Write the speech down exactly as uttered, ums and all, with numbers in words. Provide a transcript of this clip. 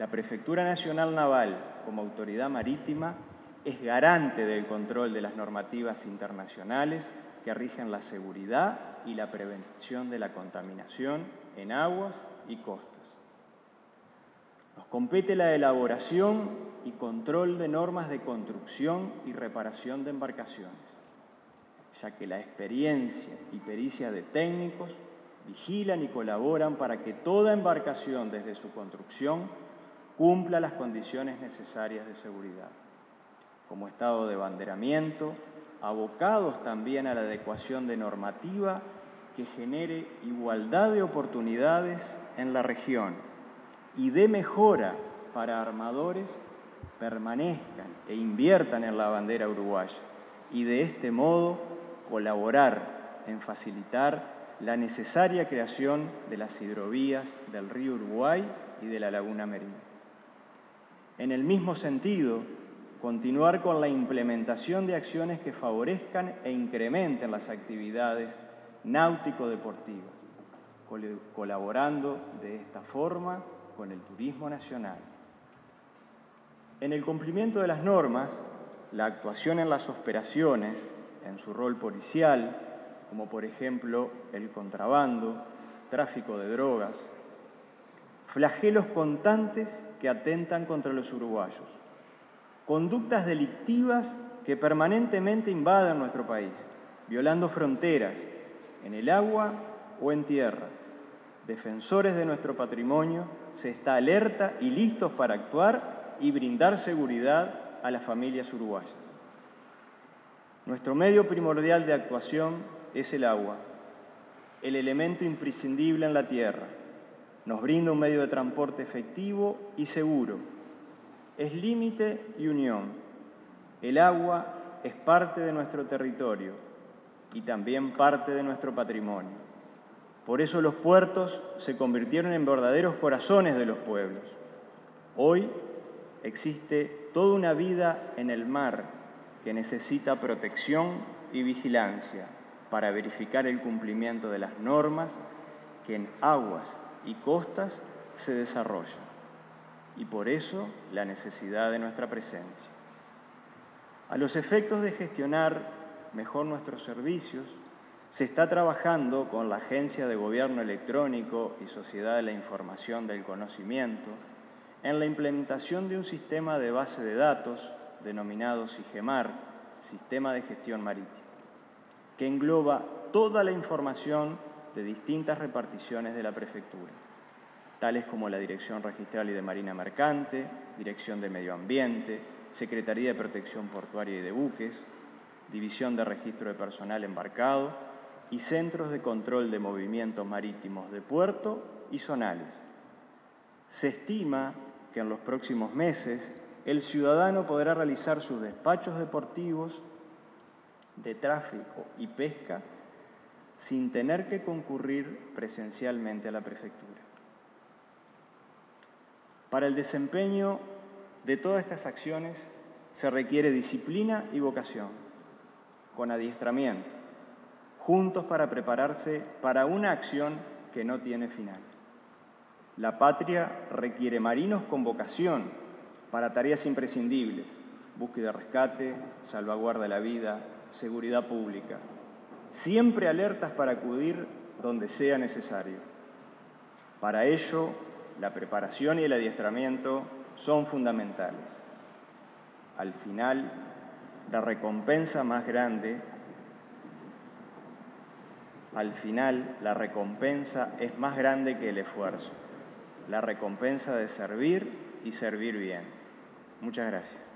La Prefectura Nacional Naval, como autoridad marítima, es garante del control de las normativas internacionales que rigen la seguridad y la prevención de la contaminación en aguas y costas. Nos compete la elaboración y control de normas de construcción y reparación de embarcaciones, ya que la experiencia y pericia de técnicos vigilan y colaboran para que toda embarcación desde su construcción cumpla las condiciones necesarias de seguridad, como estado de abanderamiento, abocados también a la adecuación de normativa que genere igualdad de oportunidades en la región y de mejora para armadores permanezcan e inviertan en la bandera uruguaya y de este modo colaborar en facilitar la necesaria creación de las hidrovías del río Uruguay y de la laguna Merino. En el mismo sentido, continuar con la implementación de acciones que favorezcan e incrementen las actividades náutico-deportivas, colaborando de esta forma con el turismo nacional. En el cumplimiento de las normas, la actuación en las operaciones, en su rol policial, como por ejemplo el contrabando, tráfico de drogas, flagelos constantes que atentan contra los uruguayos, conductas delictivas que permanentemente invaden nuestro país, violando fronteras en el agua o en tierra. Defensores de nuestro patrimonio, se está alerta y listos para actuar y brindar seguridad a las familias uruguayas. Nuestro medio primordial de actuación es el agua, el elemento imprescindible en la tierra. Nos brinda un medio de transporte efectivo y seguro. Es límite y unión. El agua es parte de nuestro territorio y también parte de nuestro patrimonio. Por eso los puertos se convirtieron en verdaderos corazones de los pueblos. Hoy existe toda una vida en el mar que necesita protección y vigilancia para verificar el cumplimiento de las normas que en aguas y costas se desarrollan. Y por eso la necesidad de nuestra presencia. A los efectos de gestionar mejor nuestros servicios, se está trabajando con la Agencia de Gobierno Electrónico y Sociedad de la Información del Conocimiento en la implementación de un sistema de base de datos denominado SIGEMAR, Sistema de Gestión Marítima, que engloba toda la información de distintas reparticiones de la Prefectura, tales como la Dirección Registral y de Marina Mercante, Dirección de Medio Ambiente, Secretaría de Protección Portuaria y de Buques, División de Registro de Personal Embarcado y Centros de Control de Movimientos Marítimos de Puerto y zonales. Se estima que en los próximos meses el ciudadano podrá realizar sus despachos deportivos de tráfico y pesca sin tener que concurrir presencialmente a la Prefectura. Para el desempeño de todas estas acciones se requiere disciplina y vocación, con adiestramiento, juntos para prepararse para una acción que no tiene final. La patria requiere marinos con vocación para tareas imprescindibles, búsqueda, rescate, salvaguarda de la vida, seguridad pública, siempre alertas para acudir donde sea necesario. Para ello, la preparación y el adiestramiento son fundamentales. Al final, la recompensa más grande, al final, la recompensa es más grande que el esfuerzo. La recompensa de servir y servir bien. Muchas gracias.